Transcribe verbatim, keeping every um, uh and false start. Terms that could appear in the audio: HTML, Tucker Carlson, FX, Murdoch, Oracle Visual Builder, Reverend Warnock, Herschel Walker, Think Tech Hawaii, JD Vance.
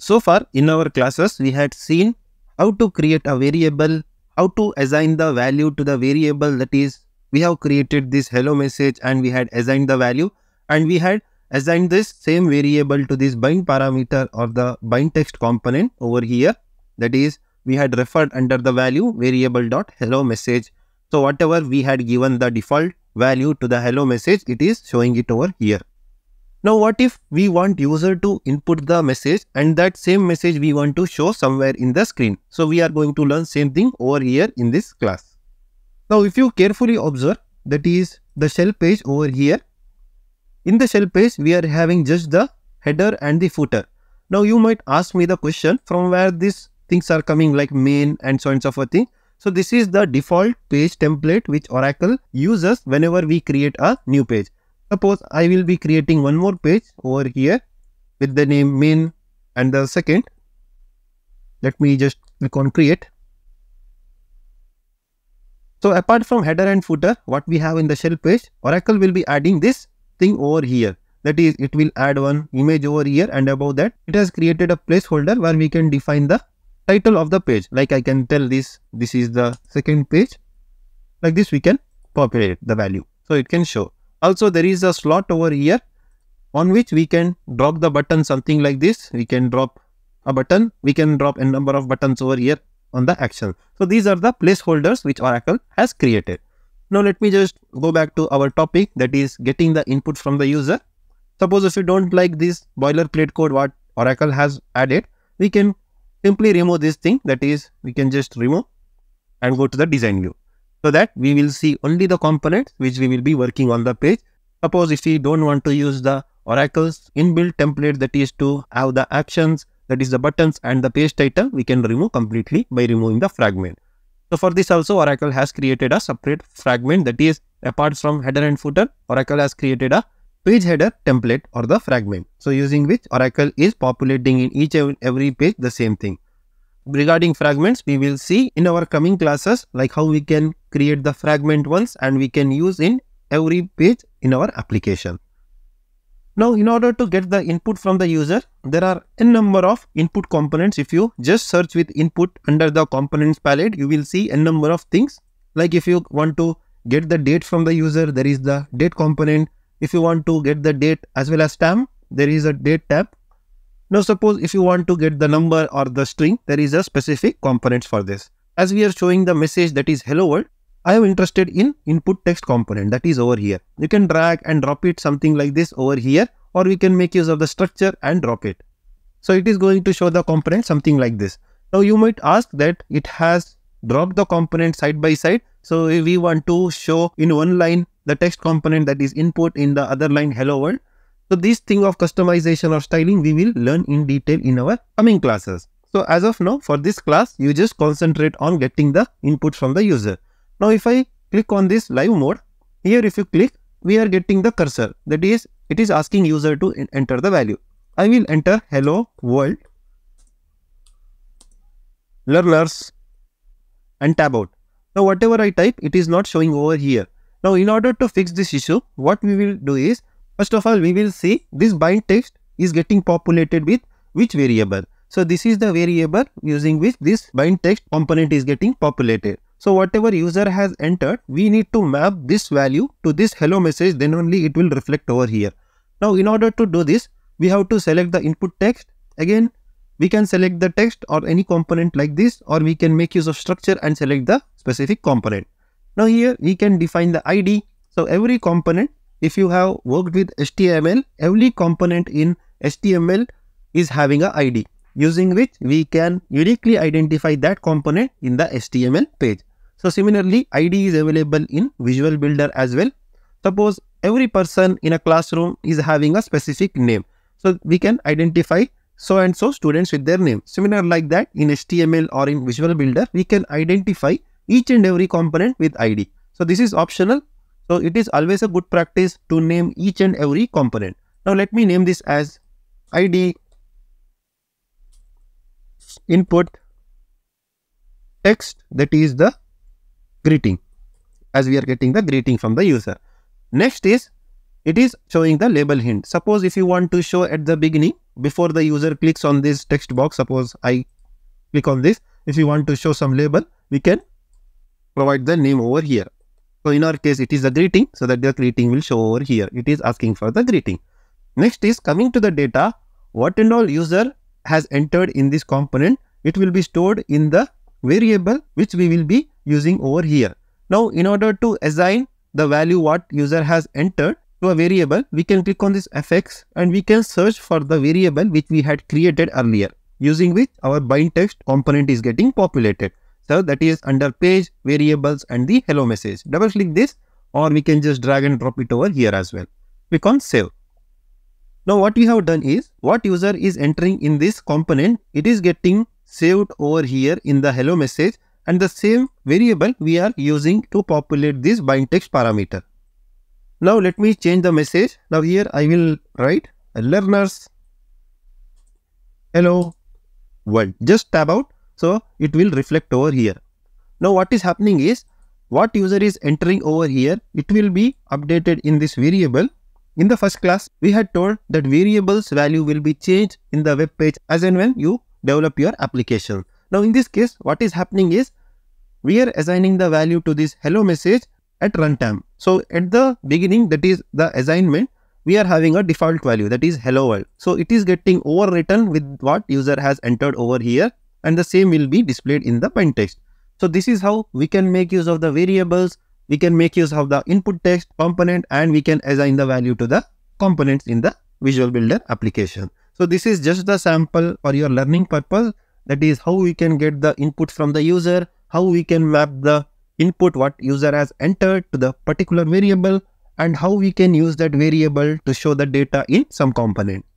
So far in our classes we had seen how to create a variable, how to assign the value to the variable, that is we have created this hello message and we had assigned the value, and we had assigned this same variable to this bind parameter or the bind text component over here, that is we had referred under the value variable dot hello message. So whatever we had given the default value to the hello message, it is showing it over here. Now what if we want user to input the message and that same message we want to show somewhere in the screen? So we are going to learn same thing over here in this class. Now if you carefully observe, that is the shell page over here. In the shell page we are having just the header and the footer. Now you might ask me the question, from where these things are coming like main and so on and so forth thing. So this is the default page template which Oracle uses whenever we create a new page. Suppose I will be creating one more page over here with the name main and the second. Let me just click on create. So apart from header and footer, what we have in the shell page, Oracle will be adding this thing over here. That is, it will add one image over here, and above that it has created a placeholder where we can define the title of the page. Like I can tell this, this is the second page. Like this we can populate the value, so it can show. Also there is a slot over here on which we can drop the button, something like this. We can drop a button, we can drop a number of buttons over here on the action. So these are the placeholders which Oracle has created. Now let me just go back to our topic, that is getting the input from the user. Suppose if you don't like this boilerplate code what Oracle has added, we can simply remove this thing, that is we can just remove and go to the design view. So that we will see only the components which we will be working on the page. Suppose if we don't want to use the Oracle's inbuilt template, that is to have the actions, that is the buttons and the page title, we can remove completely by removing the fragment. So for this also Oracle has created a separate fragment, that is apart from header and footer, Oracle has created a page header template or the fragment. So using which Oracle is populating in each and every page the same thing. Regarding fragments, we will see in our coming classes like how we can create the fragment once and we can use in every page in our application. Now in order to get the input from the user, there are a number of input components. If you just search with input under the components palette, you will see a number of things. Like if you want to get the date from the user, there is the date component. If you want to get the date as well as time, there is a date tab. Now suppose if you want to get the number or the string, there is a specific component for this. As we are showing the message, that is hello world, I am interested in input text component, that is over here. You can drag and drop it something like this over here, or we can make use of the structure and drop it. So it is going to show the component something like this. Now you might ask that it has dropped the component side by side. So if we want to show in one line the text component, that is input, in the other line hello world. So this thing of customization or styling we will learn in detail in our coming classes. So as of now for this class you just concentrate on getting the input from the user. Now if I click on this live mode, here if you click we are getting the cursor, that is it is asking user to enter the value. I will enter hello world learners and tab out. Now whatever I type it is not showing over here. Now in order to fix this issue what we will do is, first of all, we will see this bind text is getting populated with which variable. So this is the variable using which this bind text component is getting populated. So whatever user has entered, we need to map this value to this hello message, then only it will reflect over here. Now in order to do this, we have to select the input text. Again, we can select the text or any component like this, or we can make use of structure and select the specific component. Now here we can define the I D. So every component, if you have worked with H T M L, every component in H T M L is having an I D, using which we can uniquely identify that component in the H T M L page. So similarly, I D is available in Visual Builder as well. Suppose every person in a classroom is having a specific name. So we can identify so and so students with their name. Similar like that in H T M L or in Visual Builder, we can identify each and every component with I D. So this is optional. So it is always a good practice to name each and every component. Now let me name this as I D input text, that is the greeting, as we are getting the greeting from the user. Next is, it is showing the label hint. Suppose if you want to show at the beginning before the user clicks on this text box, suppose I click on this, if you want to show some label, we can provide the name over here. So in our case, it is a greeting, so that the greeting will show over here. It is asking for the greeting. Next is coming to the data, what and all user has entered in this component. It will be stored in the variable which we will be using over here. Now, in order to assign the value what user has entered to a variable, we can click on this F X and we can search for the variable which we had created earlier, using which our bind text component is getting populated. So that is under page, variables, and the hello message. Double click this, or we can just drag and drop it over here as well. Click on save. Now what we have done is, what user is entering in this component, it is getting saved over here in the hello message, and the same variable we are using to populate this bind text parameter. Now let me change the message. Now here I will write a learners hello world. Just tab out. So it will reflect over here. Now what is happening is, what user is entering over here, it will be updated in this variable. In the first class, we had told that variables value will be changed in the web page as and when you develop your application. Now in this case, what is happening is, we are assigning the value to this hello message at runtime. So at the beginning, that is the assignment, we are having a default value, that is hello world. So it is getting overwritten with what user has entered over here, and the same will be displayed in the bind text. So this is how we can make use of the variables, we can make use of the input text component, and we can assign the value to the components in the Visual Builder application. So this is just the sample for your learning purpose, that is how we can get the input from the user, how we can map the input what user has entered to the particular variable, and how we can use that variable to show the data in some component.